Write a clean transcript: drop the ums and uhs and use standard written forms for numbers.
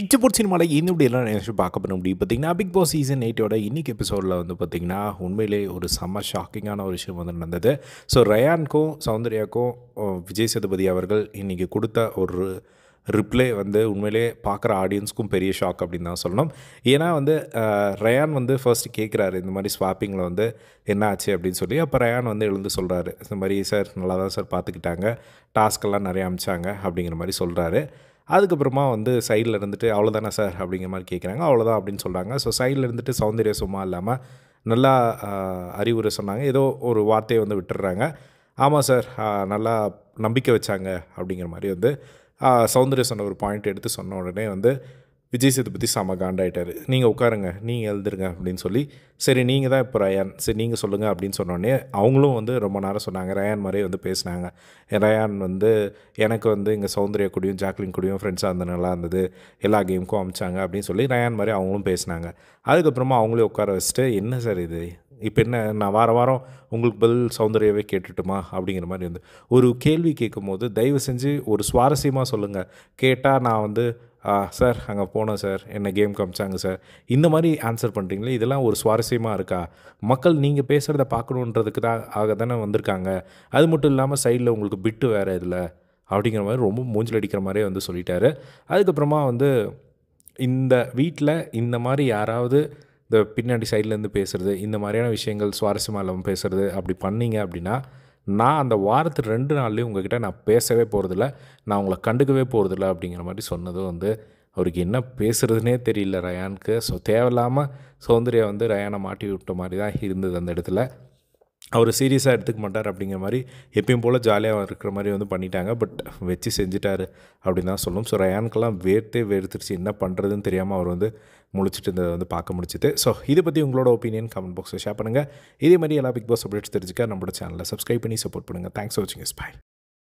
இச்சப்பூர் சினிமாவில் இன்னும் எல்லாம் நினைச்சு பார்க்க பண்ண முடியும். பார்த்தீங்கன்னா பிக் பாஸ் சீசன் 8ஓட இன்றைக்கி எபிசோடில் வந்து பார்த்திங்கன்னா உண்மையிலே ஒரு செம்ம ஷாக்கிங்கான ஒரு விஷயம் வந்து நடந்தது. ஸோ ரயானுக்கும் சௌந்தர்யாக்கும் விஜய் சேதுபதி அவர்கள் இன்றைக்கி கொடுத்த ஒரு ரிப்ளே வந்து உண்மையிலே பார்க்குற ஆடியன்ஸ்க்கும் பெரிய ஷாக் அப்படின்னு தான் சொல்லணும். ஏன்னா வந்து ரயான் வந்து ஃபர்ஸ்ட்டு கேட்குறாரு இந்த மாதிரி ஸ்வாப்பிங்கில் வந்து என்ன ஆச்சு அப்படின்னு சொல்லி. அப்போ ரயான் வந்து எழுந்து சொல்கிறாரு இந்த மாதிரி சார் நல்லா தான் சார் பார்த்துக்கிட்டாங்க, டாஸ்க்கெல்லாம் நிறையா அனுப்பிச்சாங்க அப்படிங்கிற மாதிரி சொல்கிறாரு. அதுக்கப்புறமா வந்து சைடில் இருந்துட்டு அவ்வளோதானே சார் அப்படிங்கிற மாதிரி கேட்குறாங்க. அவ்வளோதான் அப்படின்னு சொல்கிறாங்க. ஸோ சைடில் இருந்துட்டு சௌந்தர்யா சும்மா இல்லாமல் நல்லா அறிவுரை சொன்னாங்க, ஏதோ ஒரு வார்த்தையை வந்து விட்டுடுறாங்க. ஆமாம் சார் நல்லா நம்பிக்கை வச்சாங்க அப்படிங்கிற மாதிரி வந்து சௌந்தர்யா சொன்ன ஒரு பாயிண்ட் எடுத்து சொன்ன உடனே வந்து விஜய் சேதுபதி செம காண்டாயிட்டார். நீங்கள் உட்காருங்க, நீங்கள் எழுதுருங்க அப்படின்னு சொல்லி, சரி நீங்கள் தான் இப்போ ரயான், சரி நீங்கள் சொல்லுங்கள் அப்படின்னு சொன்னோடனே அவங்களும் வந்து ரொம்ப நேரம் சொன்னாங்க. ரயான் மாதிரியே வந்து பேசினாங்க. ரயான் வந்து எனக்கு வந்து இங்கே சௌந்தர்யா கூடயும் ஜாக்லின் கூடயும் ஃப்ரெண்ட்ஸாக இருந்து நல்லா இருந்தது, எல்லா கேமுக்கும் அமிச்சாங்க அப்படின்னு சொல்லி ரயான் மாதிரி அவங்களும் பேசினாங்க. அதுக்கப்புறமா அவங்களே உட்கார வச்சுட்டு என்ன சார் இது இப்போ என்ன, நான் வார வாரம் உங்களுக்கு பதில் சௌந்தர்யாவே கேட்டுட்டுமா அப்படிங்கிற மாதிரி வந்து ஒரு கேள்வி கேட்கும் போது தயவு செஞ்சு ஒரு சுவாரஸ்யமாக சொல்லுங்கள். கேட்டால் நான் வந்து சார் அங்கே போனோம் சார், என்ன கேம் காமிச்சாங்க சார், இந்த மாதிரி ஆன்சர் பண்ணுறீங்களே, இதெல்லாம் ஒரு சுவாரஸ்யமாக இருக்கா? மக்கள் நீங்கள் பேசுகிறத பார்க்கணுன்றதுக்கு தான் ஆக தானே வந்திருக்காங்க. அது மட்டும் இல்லாமல் சைடில் உங்களுக்கு பிட்டு வேறு இதில் அப்படிங்கிற மாதிரி ரொம்ப மூஞ்சில் அடிக்கிற மாதிரியே வந்து சொல்லிட்டாரு. அதுக்கப்புறமா வந்து இந்த வீட்டில் இந்த மாதிரி யாராவது இந்த பின்னாடி சைட்லேருந்து பேசுகிறது, இந்த மாதிரியான விஷயங்கள் சுவாரஸ்யமாக இல்லாமல் பேசுகிறது அப்படி பண்ணிங்க அப்படின்னா நான் அந்த வாரத்துக்கு 2 நாள்லேயும் உங்கள்கிட்ட நான் பேசவே போகிறதில்ல, நான் உங்களை கண்டுக்கவே போகிறதில்ல அப்படிங்கிற மாதிரி சொன்னதும் வந்து அவருக்கு என்ன பேசுகிறதுனே தெரியல ரயானுக்கு. ஸோ தேவையில்லாமல் சௌந்தர்யா வந்து ரயானை மாட்டி விட்ட மாதிரி தான் இருந்தது அந்த இடத்துல. அவர் சீரியஸாக எடுத்துக்க மாட்டார் அப்படிங்கிற மாதிரி எப்பயும் போல் ஜாலியாக இருக்கிற மாதிரி வந்து பண்ணிட்டாங்க. பட் வச்சு செஞ்சுட்டார் அப்படின்னு தான் சொல்லணும். ஸோ ரயானுக்கெல்லாம் வேர்த்துருச்சு, என்ன பண்ணுறதுன்னு தெரியாமல் அவர் வந்து முழிச்சிட்டு இருந்ததை வந்து பார்க்க முடிச்சுது. ஸோ இதை பற்றி உங்களோட ஒப்பீனியன் கமெண்ட் பாக்ஸில் ஷேர் பண்ணுங்கள். இதே மாதிரி எல்லா பிக் பாஸ் அப்டேட்ஸ் தெரிஞ்சுக்க நம்மளோட சேனலை சப்ஸ்கிரைப் பண்ணி சப்போர்ட் பண்ணுங்கள். தேங்க்ஸ் ஃபார் வாட்சிங். பாய்.